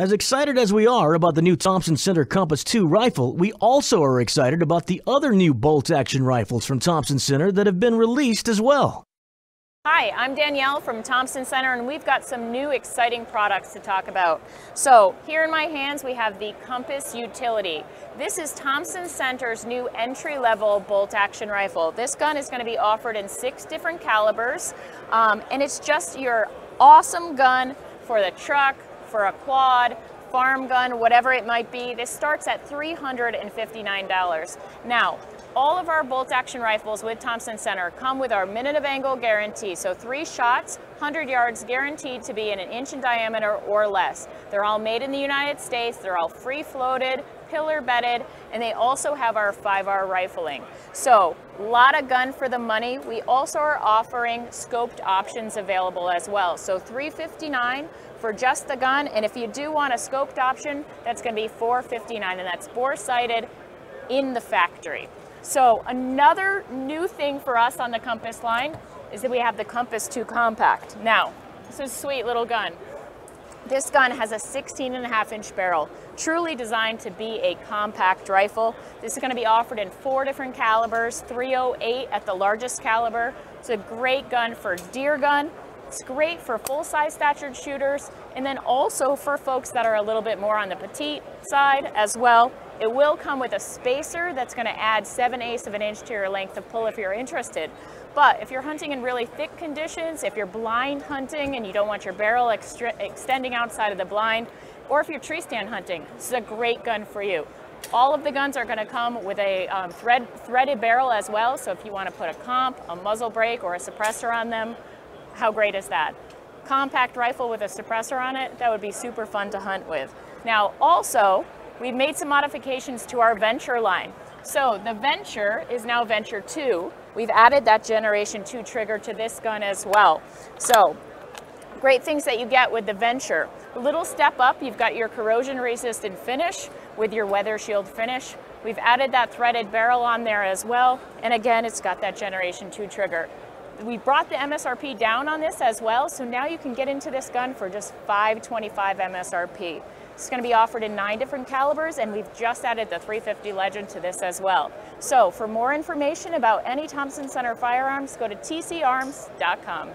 As excited as we are about the new Thompson Center Compass II rifle, we also are excited about the other new bolt-action rifles from Thompson Center that have been released as well. Hi, I'm Danielle from Thompson Center, and we've got some new exciting products to talk about. So here in my hands we have the Compass Utility. This is Thompson Center's new entry-level bolt-action rifle. This gun is going to be offered in 6 different calibers, and it's just your awesome gun for the truck, for a quad, farm gun, whatever it might be. This starts at $359. Now, all of our bolt-action rifles with Thompson Center come with our minute of angle guarantee. So 3 shots, 100 yards guaranteed to be in 1 inch in diameter or less. They're all made in the United States. They're all free-floated, pillar-bedded, and they also have our 5R rifling. So, a lot of gun for the money. We also are offering scoped options available as well. So $359 for just the gun, and if you do want a scoped option, that's going to be $459, and that's bore-sighted in the factory. So another new thing for us on the Compass line is that we have the Compass II compact. Now, this is a sweet little gun. This gun has a 16.5-inch barrel, truly designed to be a compact rifle. This is going to be offered in 4 different calibers, 308 at the largest caliber. It's a great gun for deer gun. It's great for full-size statured shooters, and then also for folks that are a little bit more on the petite side as well. It will come with a spacer that's going to add 7/8 of an inch to your length of pull if you're interested. But if you're hunting in really thick conditions, if you're blind hunting and you don't want your barrel extending outside of the blind, or if you're tree stand hunting, this is a great gun for you. All of the guns are going to come with a threaded barrel as well, so if you want to put a comp, a muzzle brake, or a suppressor on them, how great is that? Compact rifle with a suppressor on it, that would be super fun to hunt with. Now also, we've made some modifications to our Venture line. So the Venture is now Venture II. We've added that Generation II trigger to this gun as well. So great things that you get with the Venture. A little step up, you've got your corrosion resistant finish with your weather shield finish. We've added that threaded barrel on there as well. And again, it's got that Generation II trigger. We brought the MSRP down on this as well, so now you can get into this gun for just $525 MSRP. It's going to be offered in 9 different calibers, and we've just added the 350 Legend to this as well. So for more information about any Thompson Center firearms, go to tcarms.com.